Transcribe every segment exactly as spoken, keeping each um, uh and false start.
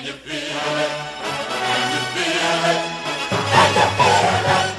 Can you feel it? Can you feel it? Can you feel it?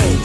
day.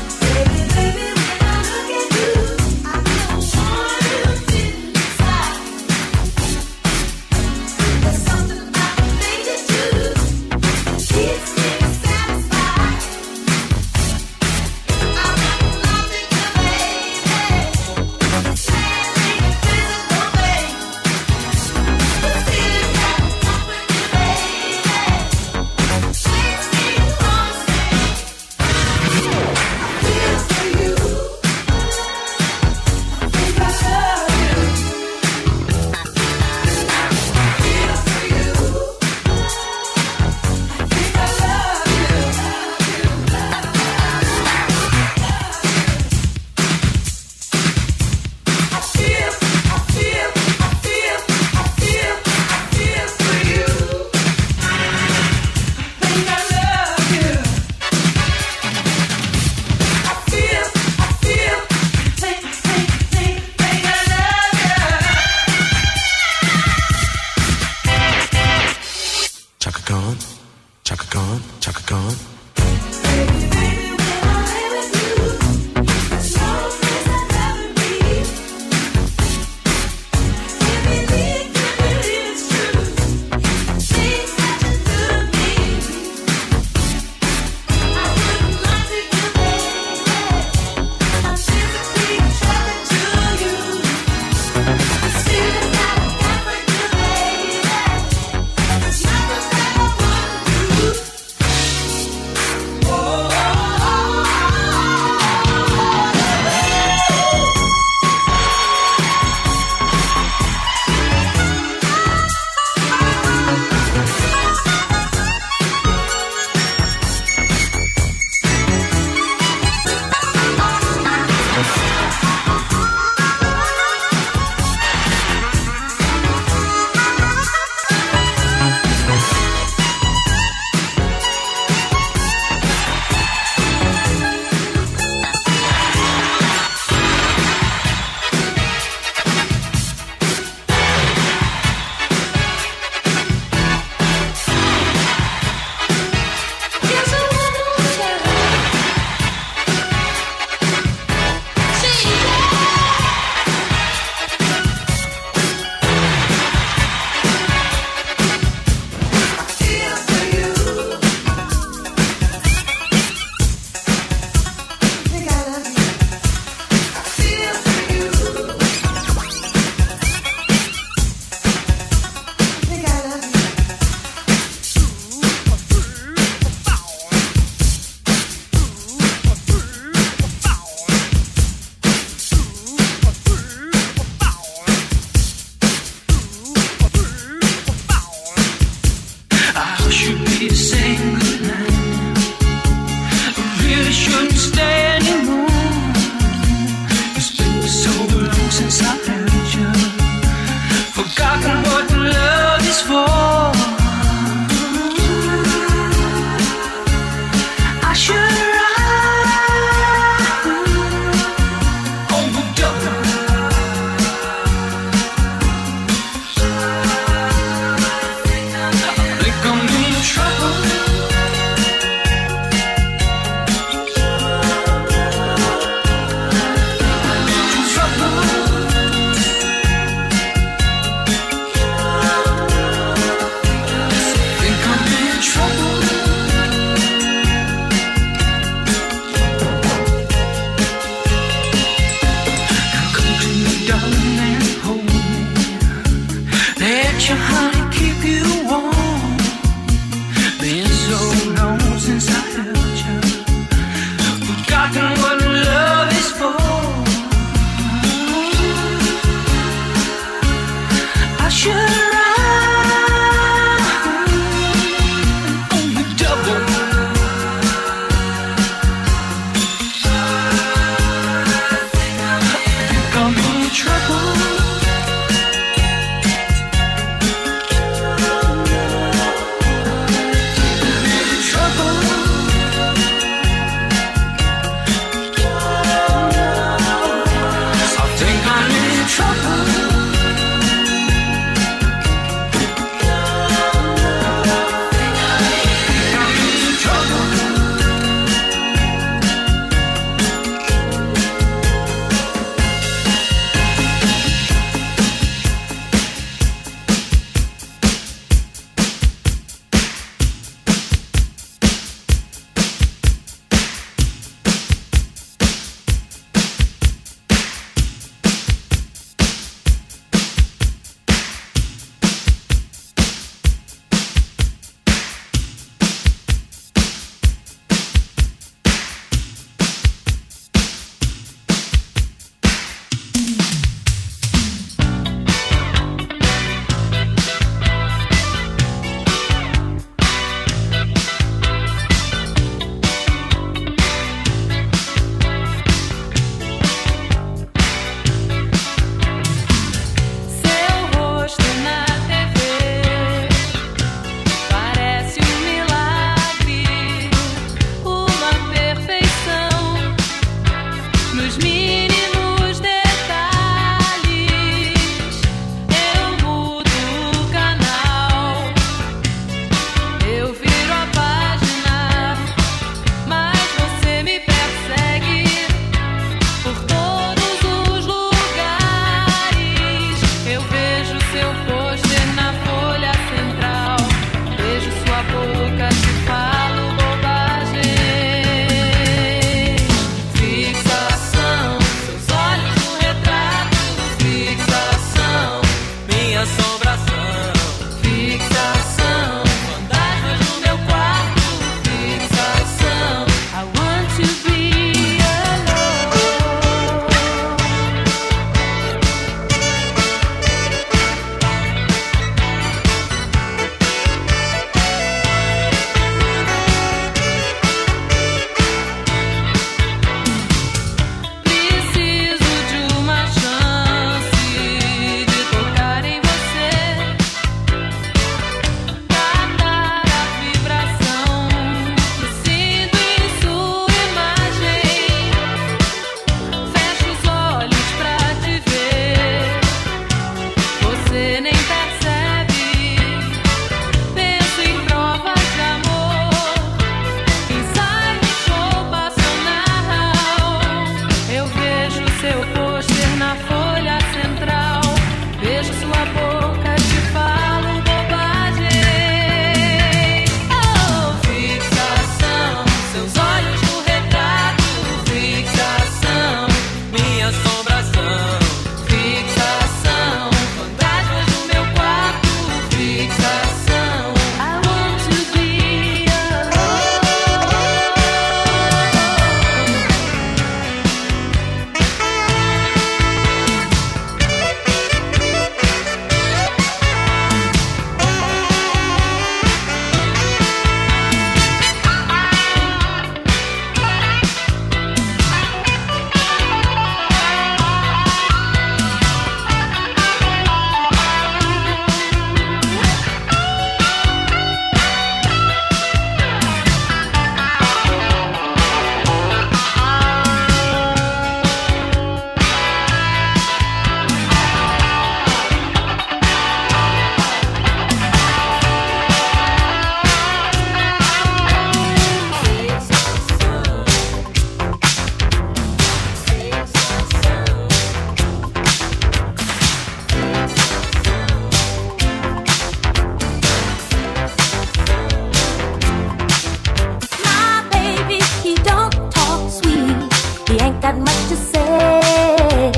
got much to say,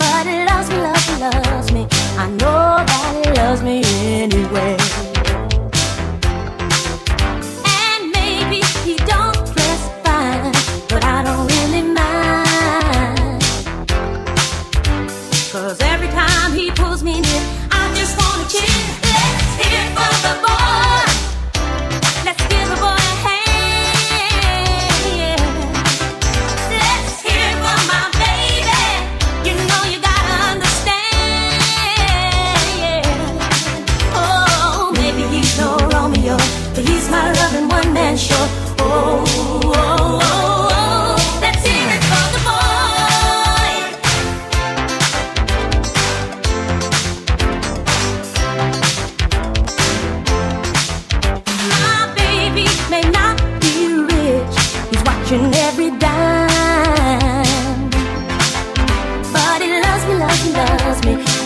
but it loves me, loves me, loves me. I know that it loves me anyway. And maybe he don't dress fine, but I don't really mind, 'cause every time he pulls me near, I just wanna cheer. Let's hear it for the boy. Let's give the boy a hand.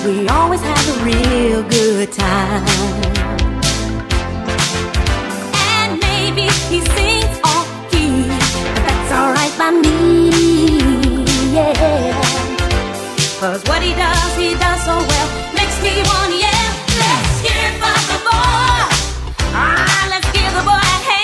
We always have a real good time. And maybe he sings off key, but that's alright by me, yeah. 'Cause what he does, he does so well, makes me wanna yell. Let's hear it for the boy. Ah, let's give the boy a hand.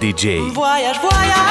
D J. Voyage, voyage.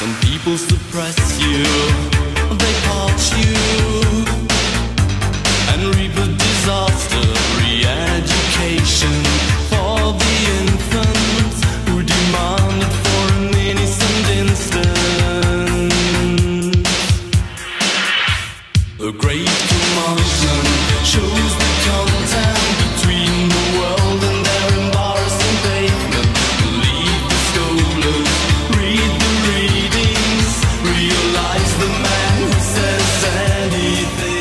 Some people suppress you, they part you, and reap a disaster. Re-education for the infants who demand it for an innocent instant. The great commandment shows the content between the world and their embarrassing pavement. Believe the scholars, read the readings, realize the man who says anything.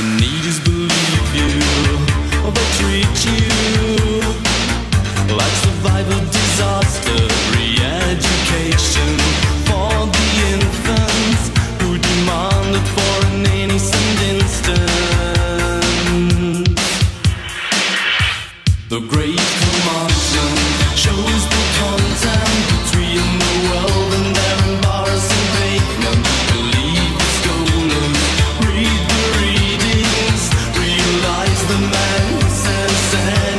The needies believe you, they treat you like survival disaster. Re-education for the infants who demand it for an innocent instant. The great commandment shows the content between the world and their embarrassing pavement. Believe the scholars, read the readings, realize the man who says anything.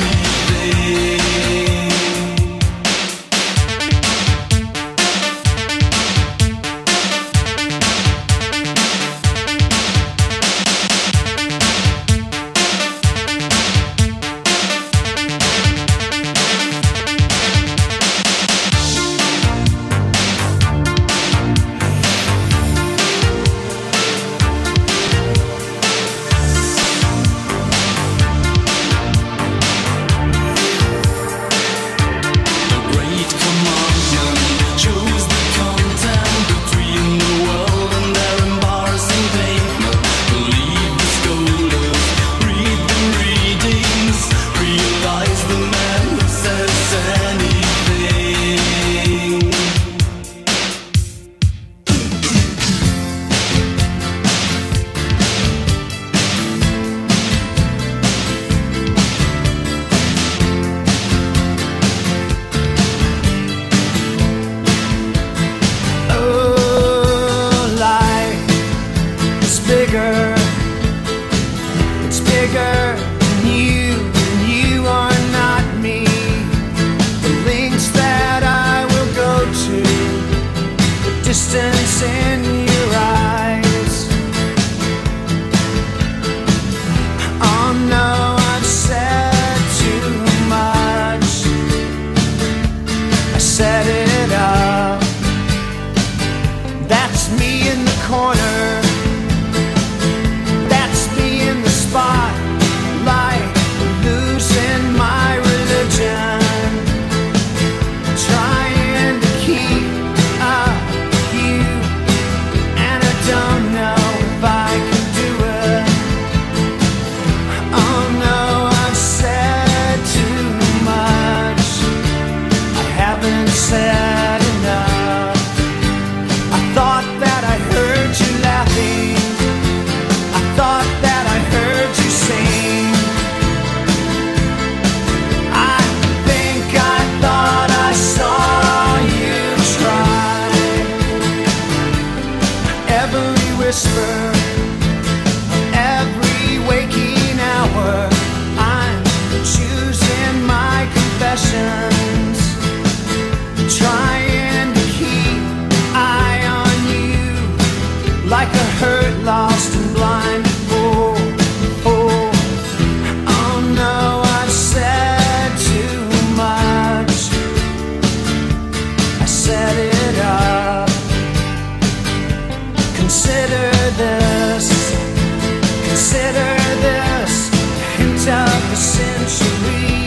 century.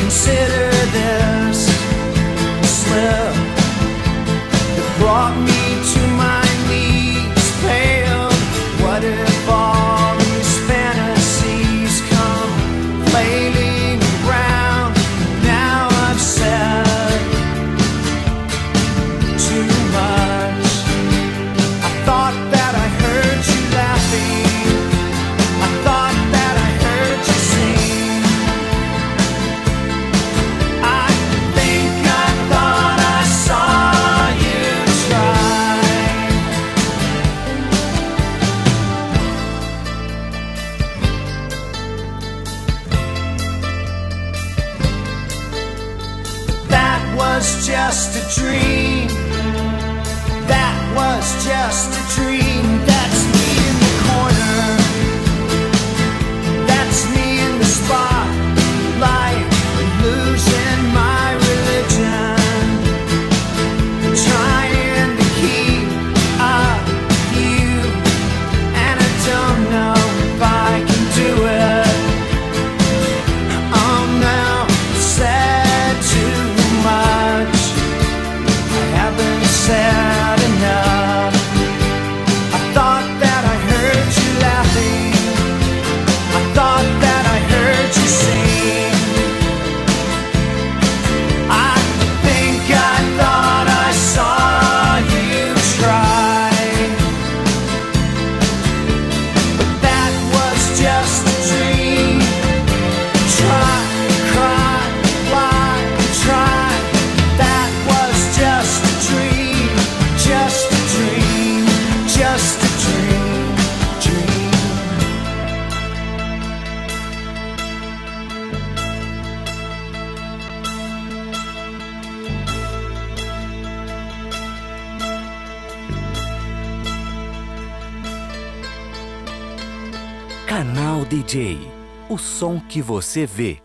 Consider this slip that brought me to my knees, pale. What if all these fantasies come flailing around? Now I've said too much. I thought that I heard you laughing. I thought that I heard you sing. I think I thought I saw you try. But that was just a dream. That was just a dream. That's me in the corner. That's me in the spotlight, losing my religion, trying to keep up with you. And I don't know if I can do it. I'm now said too much. I haven't said enough. I thought that I heard you laughing. I thought that I heard you sing. I think I thought I saw you try. But that was just a dream. Try, cry, lie, try. That was just a dream. Just a dream. Just a dream. Dream. Canal D J, o som que você vê.